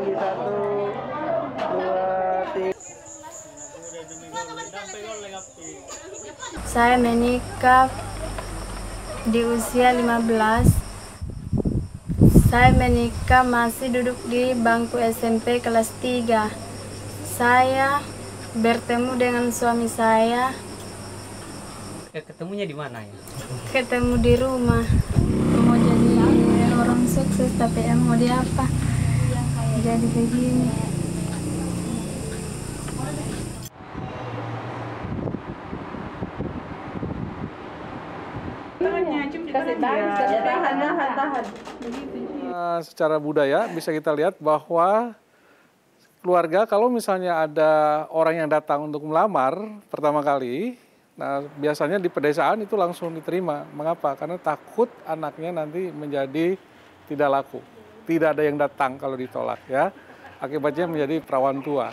lagi. 1, 2, 3. Saya menikah di usia 15. Saya menikah masih duduk di bangku SMP kelas 3. Saya bertemu dengan suami saya. Ketemunya di mana ya? Ketemu di rumah. Mau jadi orang sukses tapi mau di apa? Jadi begini. Kasih tahan. Secara budaya bisa kita lihat bahwa keluarga kalau misalnya ada orang yang datang untuk melamar pertama kali, nah biasanya di pedesaan itu langsung diterima. Mengapa? Karena takut anaknya nanti menjadi tidak laku. Tidak ada yang datang kalau ditolak ya. Akibatnya menjadi perawan tua.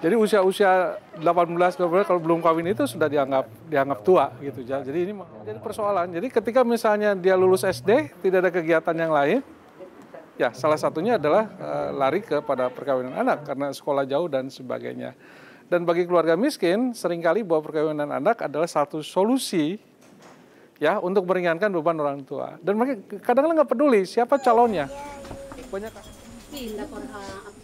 Jadi usia-usia 18-20 kalau belum kawin itu sudah dianggap tua gitu. Jadi ini jadi persoalan. Jadi ketika misalnya dia lulus SD tidak ada kegiatan yang lain, ya salah satunya adalah lari kepada perkawinan anak karena sekolah jauh dan sebagainya. Dan bagi keluarga miskin seringkali bahwa perkawinan anak adalah satu solusi ya untuk meringankan beban orang tua. Dan mereka kadang-kadang nggak peduli siapa calonnya. Banyak.